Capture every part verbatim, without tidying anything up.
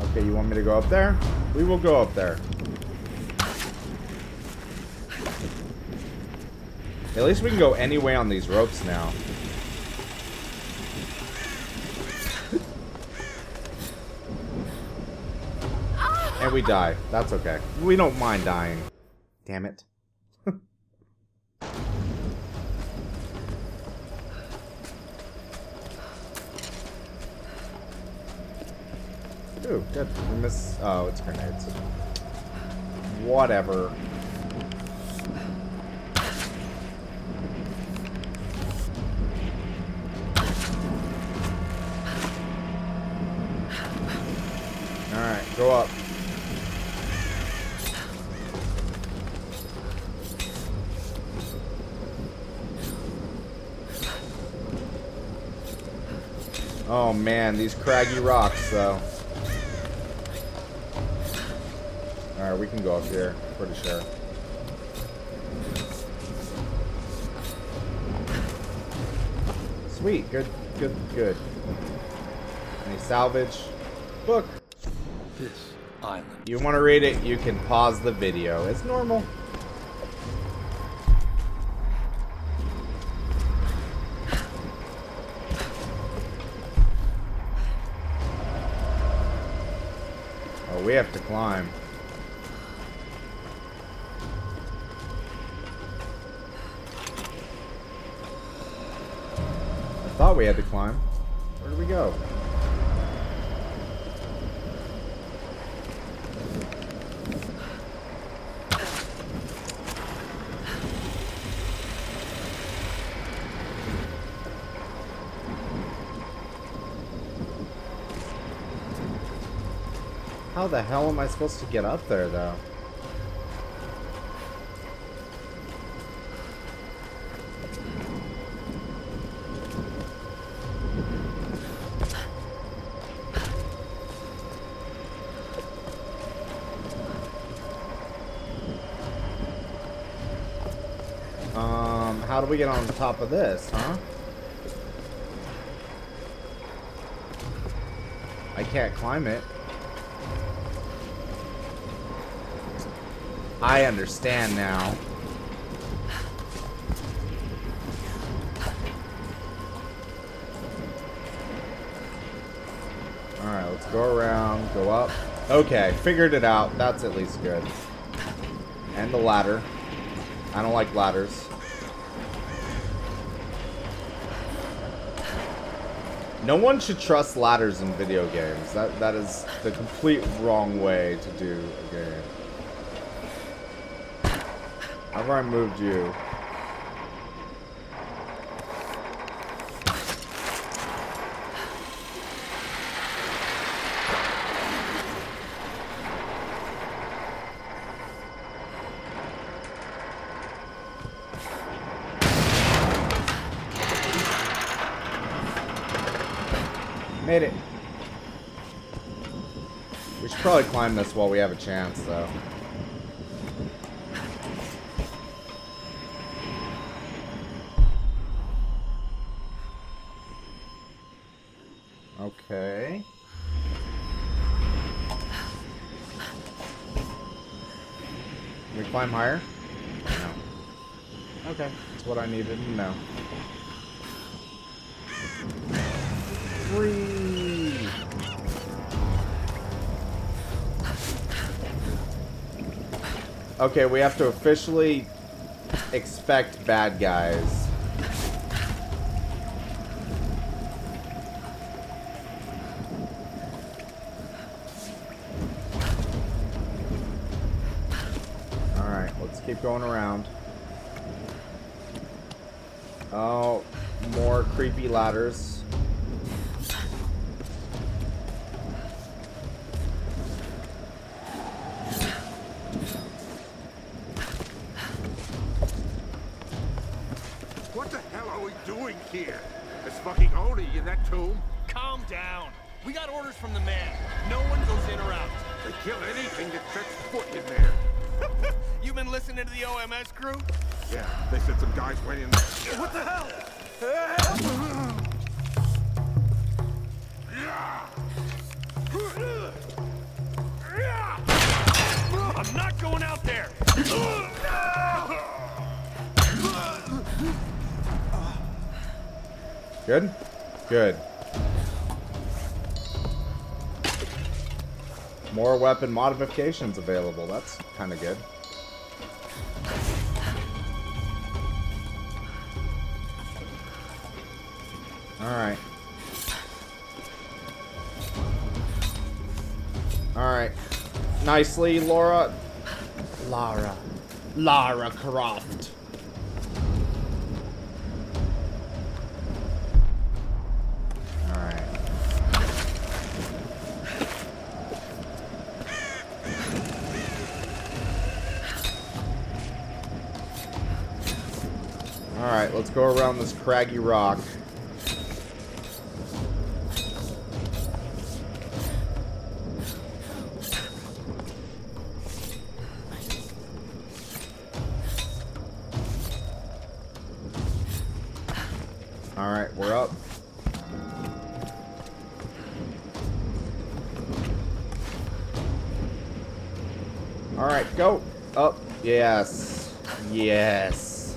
Okay, you want me to go up there? We will go up there. At least we can go any way on these ropes now. And we die. That's okay. We don't mind dying. Damn it. Ooh, good. We miss. Oh, it's grenades. Whatever. Alright, go up. Oh man, these craggy rocks, though. Alright, we can go up here, pretty sure. Sweet, good, good, good. Any salvage? Book! This island. You want to read it? You can pause the video. It's normal. Oh, we have to climb. I thought we had to climb. Where do we go? How the hell am I supposed to get up there, though? Um, how do we get on top of this, huh? I can't climb it. I understand now. Alright, let's go around, go up. Okay, figured it out. That's at least good. And the ladder. I don't like ladders. No one should trust ladders in video games. That that is the complete wrong way to do a game. I've already moved you. Made it. We should probably climb this while we have a chance, though. Okay. Can we climb higher? No. Okay. That's what I needed to know. Free! Okay, we have to officially expect bad guys. Going around. Oh, more creepy ladders. What the hell are we doing here? There's fucking Oni in that tomb. Calm down. We got orders from the man. No one goes in or out. They kill anything that sets foot in there. You've been listening to the O M S crew? Yeah, they said some guys went in there. What the hell? Yeah. I'm not going out there! Good? Good. More weapon modifications available. That's kind of good. Alright. Alright. Nicely, Laura. Lara. Lara Croft. Alright. Alright, let's go around this craggy rock. Alright, we're up. Alright, go! Up. Yes. Yes.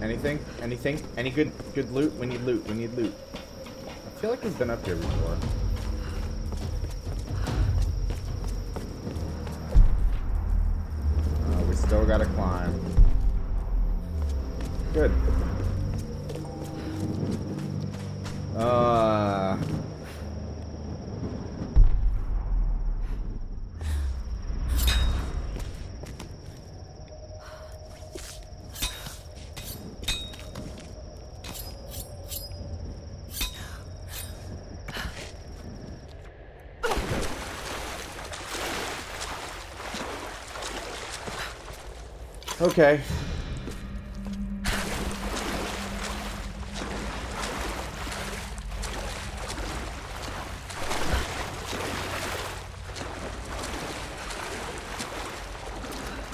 Anything? Anything? Any good good loot? We need loot. We need loot. I feel like we've been up here before. Still gotta climb. Good. Uh. Okay.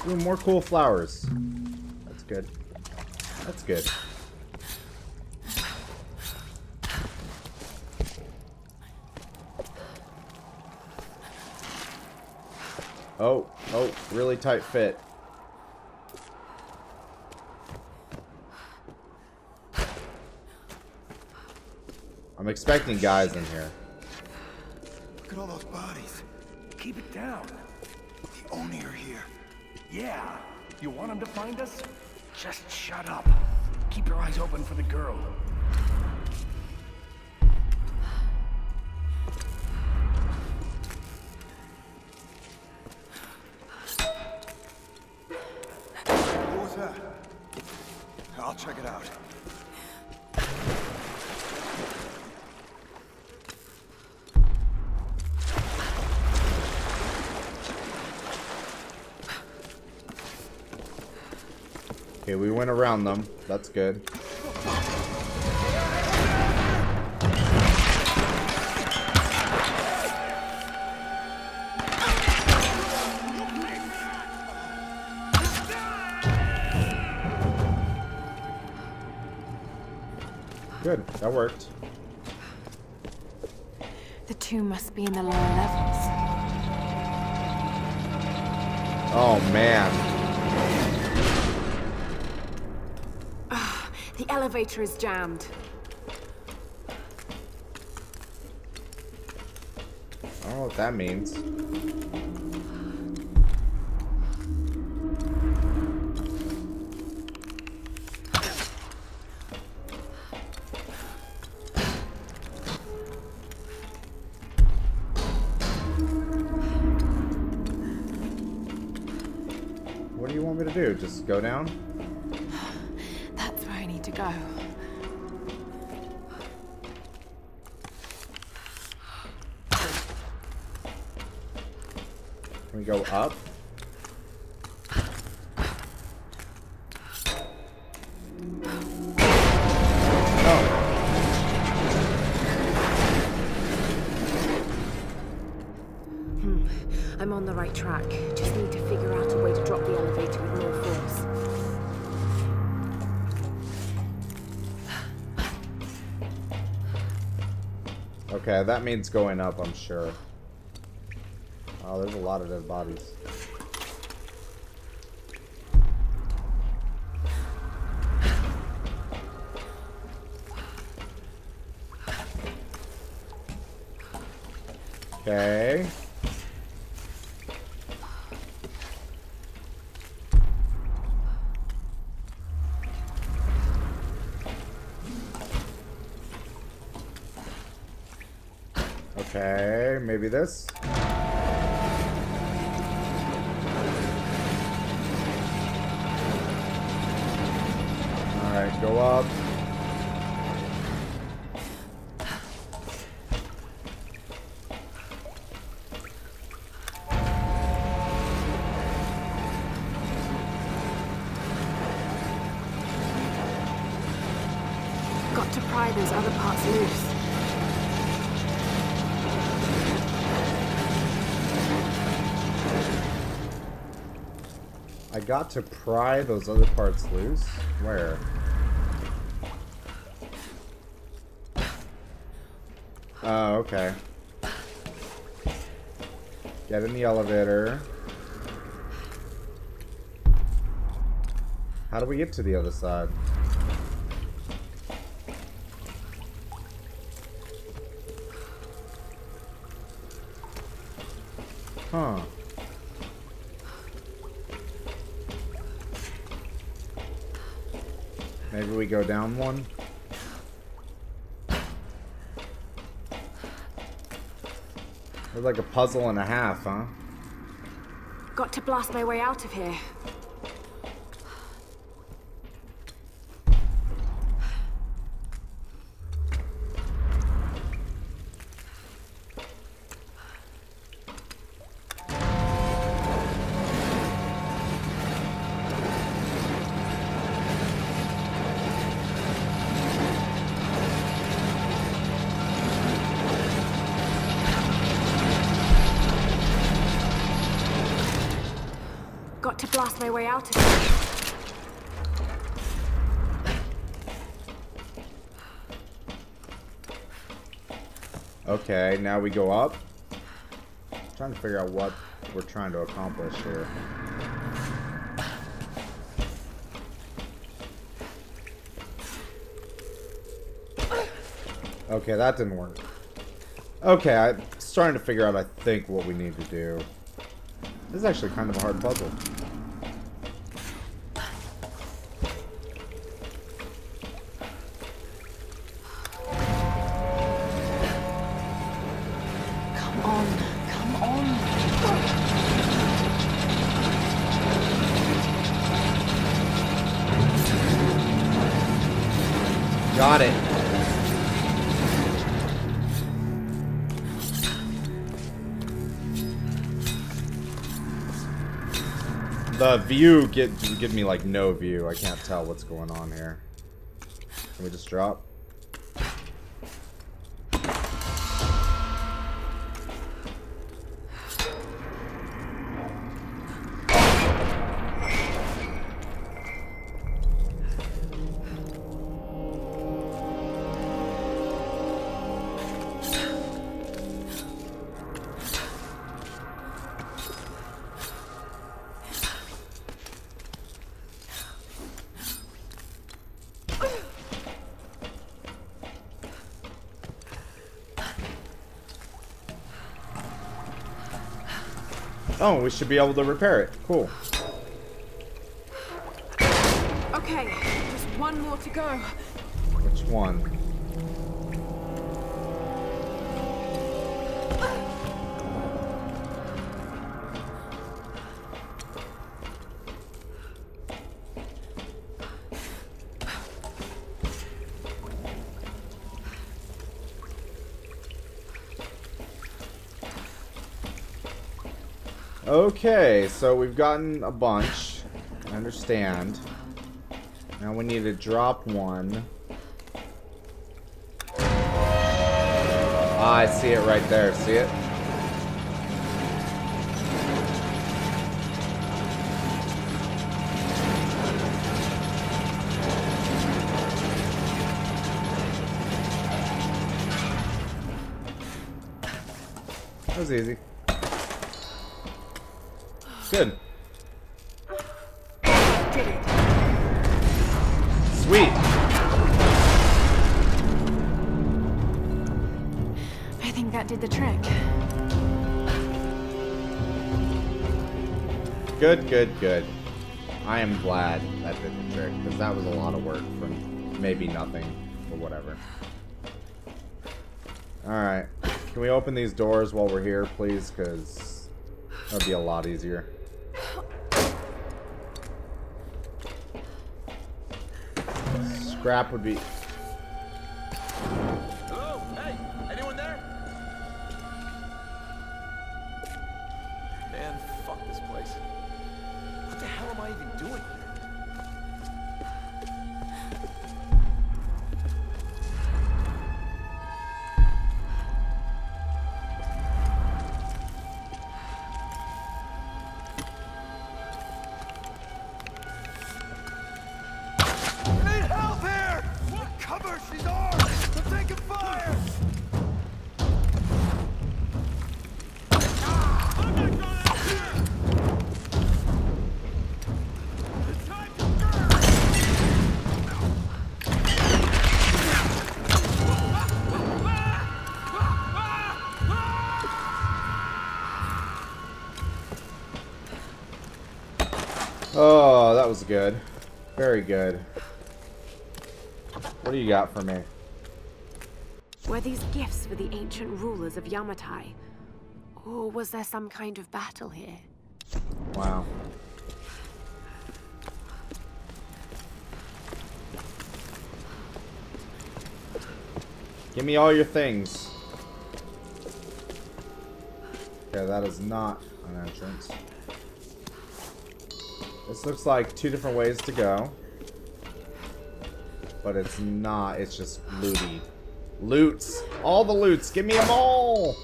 Ooh, more cool flowers. That's good. That's good. Oh, oh, really tight fit. I'm expecting guys in here. Look at all those bodies. Keep it down. The Oni are here. Yeah. You want them to find us? Just shut up. Keep your eyes open for the girl. What was that? I'll check it out. Okay, we went around them. That's good. Good, that worked. The tomb must be in the lower levels. Oh, man. The elevator is jammed. I don't know what that means. What do you want me to do? Just go down? Go. Can we go up? Okay, that means going up, I'm sure. Oh, there's a lot of dead bodies. Okay. Okay, maybe this. Alright, go up. Got to pry those other parts loose. I got to pry those other parts loose? Where? Oh, okay. Get in the elevator. How do we get to the other side? Huh. Maybe we go down one. It's like a puzzle and a half, huh? Got to blast my way out of here. Got to blast my way out of here. Okay, now we go up. I'm trying to figure out what we're trying to accomplish here. Okay, that didn't work. Okay, I'm starting to figure out, I think, what we need to do. This is actually kind of a hard puzzle. Come on, come on. Got it. The view get give me like no view. I can't tell what's going on here. Can we just drop? Oh, we should be able to repair it. Cool. Okay, just one more to go. Which one? Okay, so we've gotten a bunch. I understand. Now we need to drop one. Ah, I see it right there. See it? That was easy. Good. Sweet. I think that did the trick. Good, good, good. I am glad that did the trick, because that was a lot of work for maybe nothing, or whatever. Alright. Can we open these doors while we're here, please? Because that would be a lot easier. Scrap would be... Hello? Hey! Anyone there? Man, fuck this place. What the hell am I even doing here? I need help here! What? Cover! She's armed! I'm taking fire! Oh, that was good. Very good. What do you got for me? Were these gifts for the ancient rulers of Yamatai? Or was there some kind of battle here? Wow. Give me all your things. Okay, that is not an entrance. This looks like two different ways to go. But it's not, it's just looty. Loots! All the loots! Give me them all!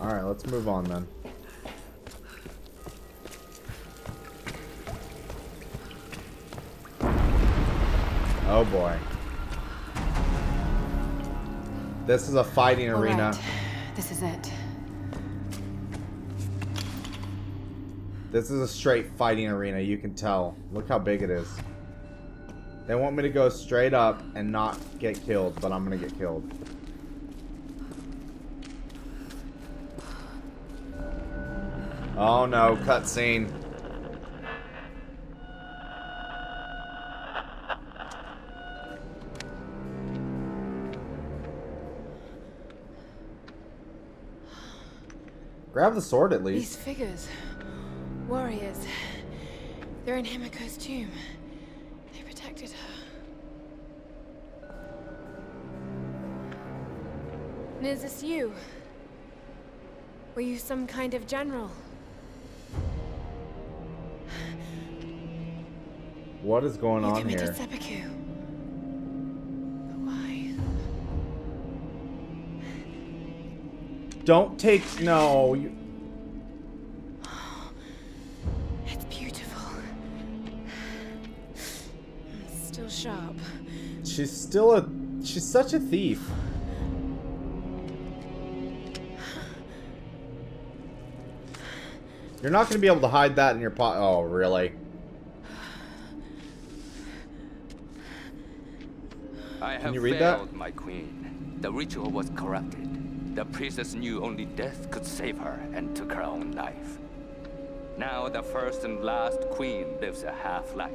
Alright, let's move on then. Oh boy. This is a fighting arena. This is it. This is a straight fighting arena, you can tell. Look how big it is. They want me to go straight up and not get killed, but I'm gonna get killed. Oh no, cutscene. Grab the sword at least. These figures. Warriors. They're in Himiko's tomb. They protected her. And is this you? Were you some kind of general? What is going on here? You committed seppuku. But why? Don't take... No, you... Oh, it's beautiful. It's still sharp. She's still a... She's such a thief. You're not going to be able to hide that in your pot. Oh, really? I have Can you read failed, that? My queen. The ritual was corrupted. The priestess knew only death could save her and took her own life. Now the first and last queen lives a half-life,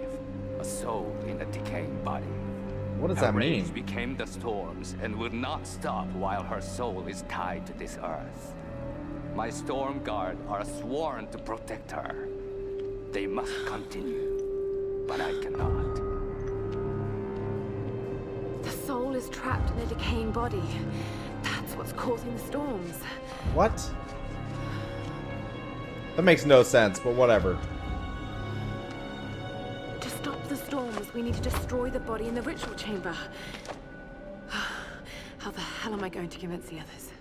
a soul in a decaying body. What does her that mean? Her rage became the storms and will not stop while her soul is tied to this earth. My storm guard are sworn to protect her. They must continue, but I cannot. The soul is trapped in a decaying body. What's causing the storms? What? That makes no sense, but whatever. To stop the storms, we need to destroy the body in the ritual chamber. How the hell am I going to convince the others?